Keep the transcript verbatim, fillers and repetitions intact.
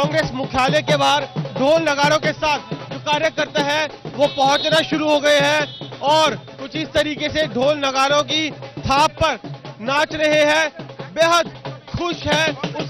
कांग्रेस मुख्यालय के बाहर ढोल नगाड़ों के साथ जो कार्यकर्ता है वो पहुंचना शुरू हो गए हैं और कुछ इस तरीके से ढोल नगाड़ों की थाप पर नाच रहे हैं, बेहद खुश है।